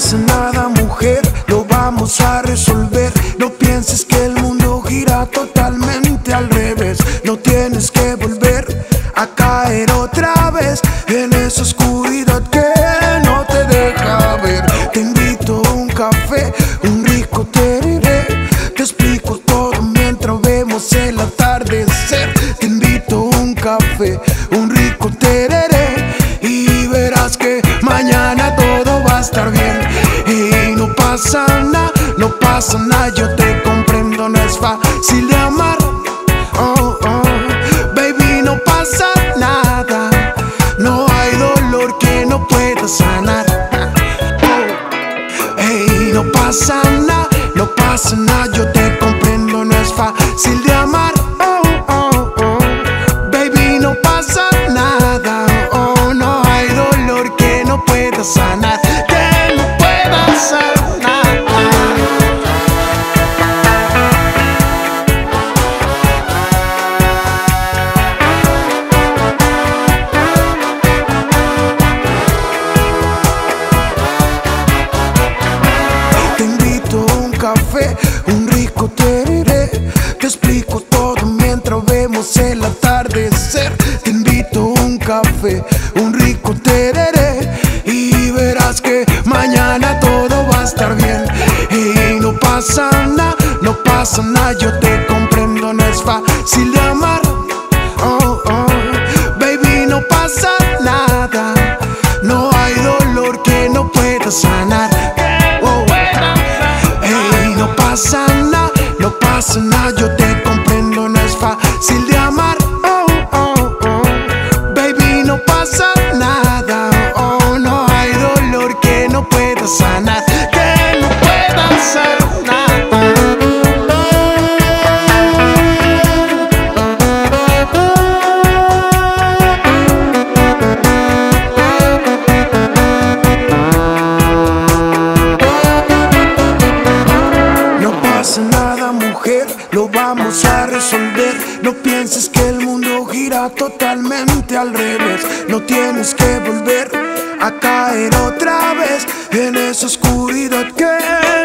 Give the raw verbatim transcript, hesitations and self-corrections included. pasa nada, mujer, lo vamos a resolver. No pienses que el mundo gira totalmente al revés. No tienes que volver a caer otra vez en esa oscuridad que no te deja ver. Te invito a un café, un rico tereré, te explico todo mientras vemos el atardecer. Te invito a un café, un rico tereré, y verás que mañana todo va a estar bien. Y no pasa nada, no pasa nada, yo te comprendo, no es fácil de amar. Oh, oh, baby, no pasa nada, no hay dolor que no pueda sanar. Oh, hey, no pasa nada, no pasa nada, yo te comprendo, no es fácil de amar. Oh, oh, oh, baby, no pasa nada, oh, no hay dolor que no pueda sanar. Un rico tereré, te explico todo mientras vemos el atardecer. Te invito a un café, un rico tereré, y verás que mañana todo va a estar bien. Y no pasa nada, no pasa nada, yo te comprendo, no es fácil de amar. Oh, oh, baby, no pasa nada, no hay dolor que no pueda sanar. No pasa nada, no pasa nada, yo te comprendo, no es fácil de amar. Oh, oh, oh, baby, no pasa nada, oh, no hay dolor que no pueda sanar, que no pueda sanar. Lo vamos a resolver. No pienses que el mundo gira totalmente al revés. No tienes que volver a caer otra vez en esa oscuridad que